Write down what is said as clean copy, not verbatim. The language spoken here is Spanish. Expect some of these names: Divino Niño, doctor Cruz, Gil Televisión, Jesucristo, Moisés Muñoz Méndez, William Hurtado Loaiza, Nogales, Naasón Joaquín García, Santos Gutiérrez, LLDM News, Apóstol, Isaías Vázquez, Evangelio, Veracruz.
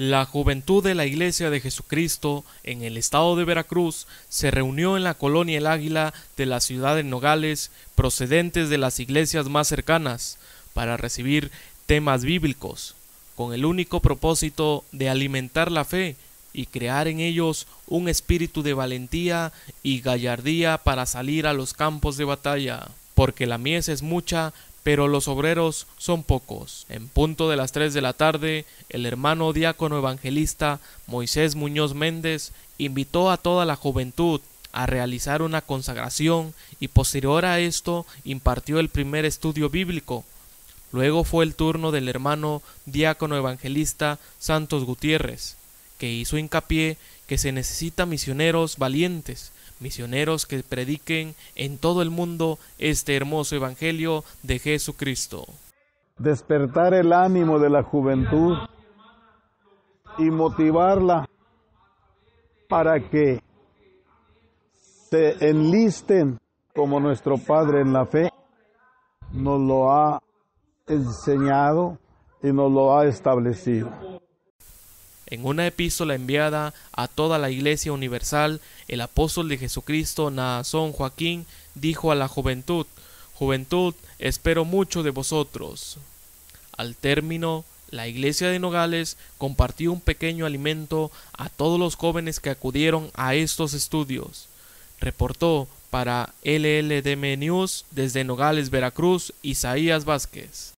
La juventud de la Iglesia de Jesucristo en el estado de Veracruz se reunió en la colonia El Águila de la ciudad de Nogales, procedentes de las iglesias más cercanas, para recibir temas bíblicos, con el único propósito de alimentar la fe y crear en ellos un espíritu de valentía y gallardía para salir a los campos de batalla, porque la mies es mucha, pero los obreros son pocos. En punto de las 3 de la tarde, el hermano diácono evangelista Moisés Muñoz Méndez invitó a toda la juventud a realizar una consagración y posterior a esto impartió el primer estudio bíblico. Luego fue el turno del hermano diácono evangelista Santos Gutiérrez, que hizo hincapié que se necesita misioneros valientes, misioneros que prediquen en todo el mundo este hermoso evangelio de Jesucristo. Despertar el ánimo de la juventud y motivarla para que se enlisten como nuestro Padre en la fe nos lo ha enseñado y nos lo ha establecido. En una epístola enviada a toda la Iglesia Universal, el apóstol de Jesucristo Naasón Joaquín dijo a la juventud: «Juventud, espero mucho de vosotros». Al término, la Iglesia de Nogales compartió un pequeño alimento a todos los jóvenes que acudieron a estos estudios. Reportó para LLDM News desde Nogales, Veracruz, Isaías Vázquez.